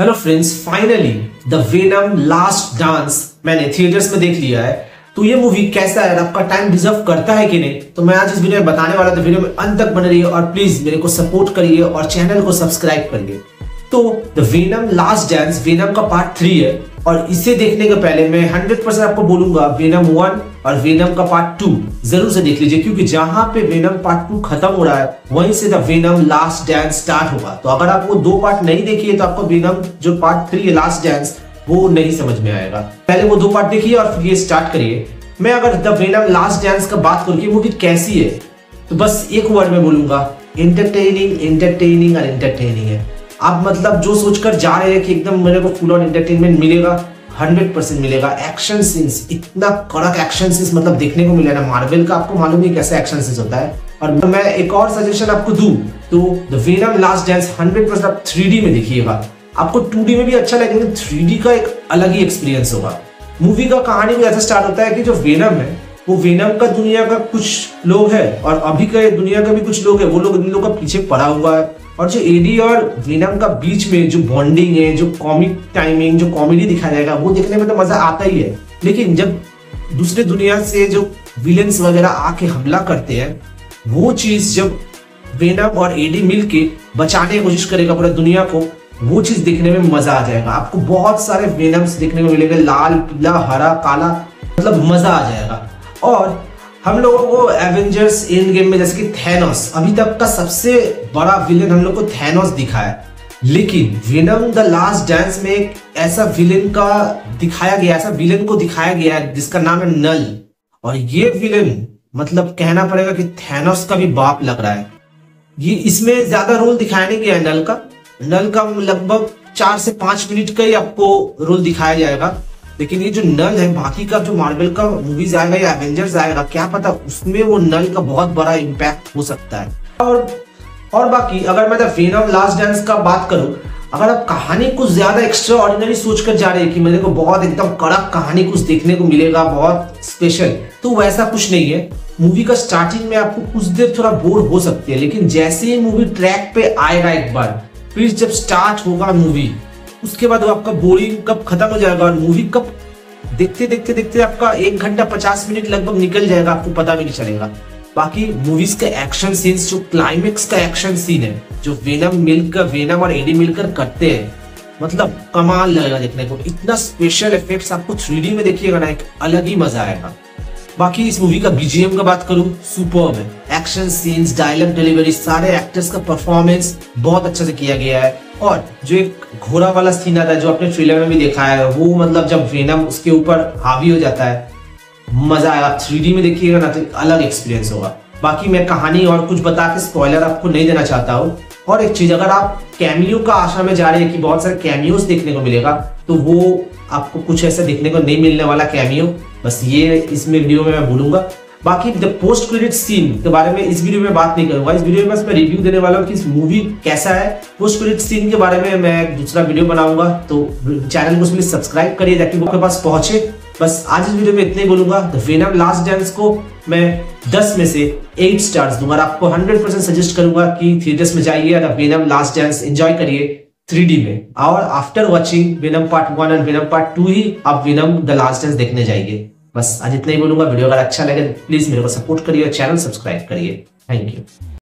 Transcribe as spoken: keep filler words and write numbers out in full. Hello friends, finally the Venom last dance मैंने theatres में देख लिया है। तो ये मूवी कैसा है, आपका टाइम डिजर्व करता है कि नहीं, तो मैं आज इस वीडियो में बताने वाला। तो वीडियो में अंत तक बने रहिए और प्लीज मेरे को सपोर्ट करिए और चैनल को सब्सक्राइब करिए। तो the Venom last dance Venom का पार्ट थ्री है और इसे देखने के पहले मैं हंड्रेड परसेंट आपको बोलूंगा वेनम वन और वेनम का पार्ट टू जरूर से देख लीजिए, क्योंकि जहां पे वेनम पार्ट टू खत्म हो रहा है वहीं से the Venom last dance start होगा। तो अगर आपको दो पार्ट नहीं देखिए तो आपको वेनम जो पार्ट थ्री है लास्ट डांस वो नहीं समझ में आएगा। पहले वो दो पार्ट देखिए और फिर ये स्टार्ट करिए। मैं अगर द वेनम लास्ट डांस का बात करूँ कि मूवी कैसी है, तो बस एक वर्ड में बोलूंगा, एंटरटेनिंग एंटरटेनिंग और एंटरटेनिंग है। आप मतलब जो सोचकर जा रहे हैं कि एकदम मेरे को फुल ऑन एंटरटेनमेंट मिलेगा, हंड्रेड परसेंट मिलेगा। एक्शन सीन्स, इतना कड़क एक्शन सीन्स मतलब देखने को मिला ना, मार्वल का आपको मालूम है कैसा एक्शन सीन्स होता है। और मैं एक और सजेशन आपको दूं तो the Venom last dance hundred percent आप थ्री डी में देखिएगा, आपको टू डी में भी अच्छा लगेगा, थ्री डी का एक अलग ही एक्सपीरियंस होगा। मूवी का कहानी भी ऐसा स्टार्ट होता है कि जो वेनम है वो वेनम का दुनिया का कुछ लोग है और अभी का दुनिया का भी कुछ लोग है, वो लोग इन लोगों का पीछे पड़ा हुआ है। और जो एडी और वेनम का बीच में जो बॉन्डिंग है, जो कॉमिक टाइमिंग, जो कॉमेडी दिखाया जाएगा वो देखने में तो मजा आता ही है, लेकिन जब दूसरे दुनिया से जो विलेंस वगैरह आके हमला करते हैं, वो चीज जब वेनम और एडी मिलके बचाने की कोशिश करेगा पूरा दुनिया को, वो चीज देखने में मजा आ जाएगा। आपको बहुत सारे वेनम्स देखने को मिलेंगे, लाल, पीला, हरा, काला, मतलब मजा आ जाएगा। और हम लोगों को एवेंजर्स एंड गेम में जैसे कि थैनोस, अभी तक का सबसे बड़ा विलेन हम लोग को थैनोस दिखा है, लेकिन वेनम द लास्ट डांस में एक ऐसा विलेन का दिखाया गया, ऐसा विलेन को दिखाया गया है जिसका नाम है नल। और ये विलेन मतलब कहना पड़ेगा कि थैनोस का भी बाप लग रहा है। ये इसमें ज्यादा रोल दिखाया नहीं गया है नल का, नल का लगभग चार से पांच मिनट का ही आपको रोल दिखाया जाएगा। लेकिन ये जो नल है, बाकी का जो मार्वल का मूवीज आएगा या एवेंजर्स आएगा, क्या पता उसमें वो नल का बहुत बड़ा इम्पैक्ट हो सकता है। और और बाकी अगर मैं द वेनम लास्ट डांस का बात करूं, अगर आप कहानी कुछ ज्यादा एक्स्ट्रा ऑर्डिनरी सोचकर जा रहे हैं कि मेरे को बहुत एकदम कड़क कहानी कुछ देखने को मिलेगा, बहुत स्पेशल, तो वैसा कुछ नहीं है। मूवी का स्टार्टिंग में आपको कुछ देर थोड़ा बोर हो सकती है, लेकिन जैसे ही मूवी ट्रैक पे आएगा एक बार, फिर जब स्टार्ट होगा मूवी, उसके बाद वो आपका बोरिंग कब खत्म हो जाएगा और मूवी कब देखते देखते देखते आपका एक घंटा पचास मिनट लगभग निकल जाएगा, आपको पता भी नहीं चलेगा। बाकी मूवीज का एक्शन सीन्स, जो क्लाइमेक्स का एक्शन सीन है जो वेनम मिलकर वेनम और एडी मिलकर करते हैं, मतलब कमाल लगेगा देखने को। इतना स्पेशल इफेक्ट्स आपको थ्री डी में देखिएगा ना, एक अलग ही मजा आएगा। बाकी इस मूवी का बीजीएम का बात करूं, सुपर्ब है। एक्शन सीन्स, डायलॉग डिलीवरी, सारे एक्टर्स का परफॉर्मेंस बहुत अच्छा से किया गया है। और जो एक घोड़ा वाला सीन आता है जो आपने ट्रेलर में भी देखा है, वो मतलब जब वेनम उसके ऊपर हावी हो जाता है, मजा आएगा। थ्री डी में देखिएगा ना तो अलग एक्सपीरियंस होगा। बाकी मैं कहानी और कुछ बता के स्पॉइलर आपको नहीं देना चाहता हूँ। और एक चीज, अगर आप कैमियो का आशा में जा रहे हैं कि बहुत सारे कैमियोस देखने को मिलेगा, तो वो आपको कुछ ऐसा देखने को नहीं मिलने वाला कैमियो, बस ये इसमें वीडियो में मैं बोलूंगा। बाकी द पोस्ट क्रेडिट सीन के बारे में इस वीडियो में बात नहीं करूंगा, इस वीडियो में बस मैं रिव्यू देने वाला हूँ कि इस मूवी कैसा है। पोस्ट क्रेडिट सीन के बारे में मैं दूसरा वीडियो बनाऊंगा, तो चैनल को उसमें सब्सक्राइब करिए ताकि वो आपके पास पहुंचे। बस आज इस वीडियो में इतना ही बोलूंगा। द वेनम लास्ट डांस को मैं दस में से एट स्टार्स दूंगा और आपको हंड्रेड परसेंट सजेस्ट करूंगा कि थिएटर्स में जाइए the Venom last dance enjoy करिए थ्री डी में। और after watching Venom part one and Venom part two ही आप वेनम द लास्ट डांस देखने जाइए। बस आज इतना ही बोलूंगा। वीडियो अगर अच्छा लगे तो प्लीज मेरे को सपोर्ट करिए और चैनल सब्सक्राइब करिए। Thank you.